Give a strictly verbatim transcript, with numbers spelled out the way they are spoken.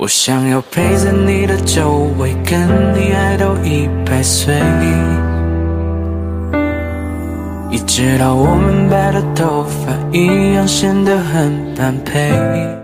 我想要陪在你的周围，跟你爱到一百岁，一直到我们白的头发一样显得很般配。